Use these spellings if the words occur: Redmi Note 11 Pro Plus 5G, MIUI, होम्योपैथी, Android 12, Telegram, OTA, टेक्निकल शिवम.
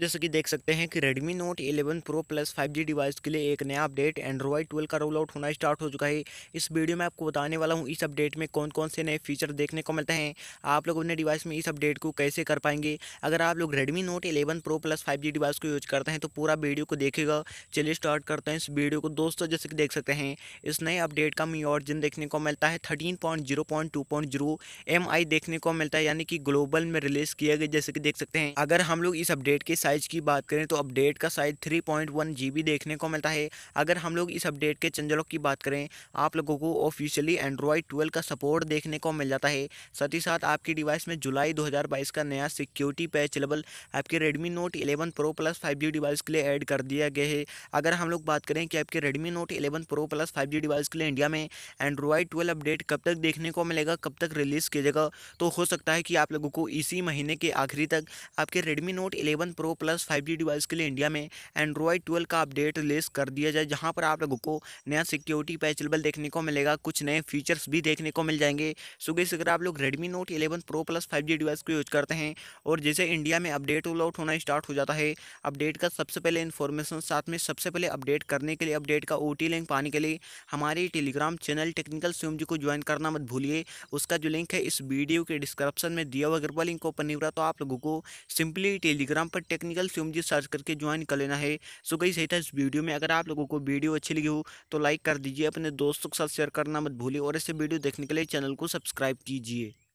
जैसे कि देख सकते हैं कि Redmi Note 11 Pro Plus 5G device के लिए एक नया अपडेट Android 12 का रोल आउट होना स्टार्ट हो चुका है। इस वीडियो में आपको बताने वाला हूं इस अपडेट में कौन कौन से नए फीचर देखने को मिलते हैं, आप लोग अपने डिवाइस में इस अपडेट को कैसे कर पाएंगे। अगर आप लोग Redmi Note 11 Pro Plus 5G device को यूज करते हैं तो पूरा वीडियो को देखिएगा। चलिए स्टार्ट करते हैं इस वीडियो को। दोस्तों जैसे कि देख सकते हैं इस नए अपडेट का MIUI वर्जन देखने को मिलता है 13.0.2.0 MIUI देखने को मिलता है, यानी कि ग्लोबल में रिलीज किया गया। जैसे कि देख सकते हैं अगर हम लोग इस अपडेट के साइज की बात करें तो अपडेट का साइज 3.1 GB देखने को मिलता है। अगर हम लोग इस अपडेट के चंचलों की बात करें, आप लोगों को ऑफिशियली एंड्रॉयड 12 का सपोर्ट देखने को मिल जाता है। साथ ही साथ आपके डिवाइस में जुलाई 2022 का नया सिक्योरिटी पैच लेवल आपके Redmi Note 11 Pro Plus 5G device के लिए ऐड कर दिया गया है। अगर हम लोग बात करें कि आपके Redmi Note 11 Pro Plus 5G device के लिए इंडिया में एंड्रॉयड 12 अपडेट कब तक देखने को मिलेगा, कब तक रिलीज़ किया जाएगा, तो हो सकता है कि आप लोगों को इसी महीने के आखिरी तक आपके Redmi Note 11 Pro Plus 5G device के लिए इंडिया में एंड्रॉयड 12 का अपडेट रिलीज़ कर दिया जाए, जहां पर आप लोगों को नया सिक्योरिटी पैच लेवल देखने को मिलेगा, कुछ नए फीचर्स भी देखने को मिल जाएंगे। सो गाइस अगर आप लोग Redmi Note 11 Pro Plus 5G device को यूज करते हैं और जैसे इंडिया में अपडेट रोल आउट होना स्टार्ट हो जाता है, अपडेट का सबसे पहले इन्फॉर्मेशन, साथ में सबसे पहले अपडेट करने के लिए, अपडेट का OT लिंक पाने के लिए हमारे Telegram channel टेक्निकल शिवम ji को ज्वाइन करना मत भूलिए। उसका जो लिंक है इस वीडियो के डिस्क्रिप्शन में दिया हुआ, अगर वह लिंक ओपन नहीं हो रहा तो आप लोगों को सिंपली टेलीग्राम पर टेक्निकल शिवम जी सर्च करके ज्वाइन कर लेना है। सो गाइस सही था इस वीडियो में। अगर आप लोगों को वीडियो अच्छी लगी हो तो लाइक कर दीजिए, अपने दोस्तों के साथ शेयर करना मत भूलिए और ऐसे वीडियो देखने के लिए चैनल को सब्सक्राइब कीजिए।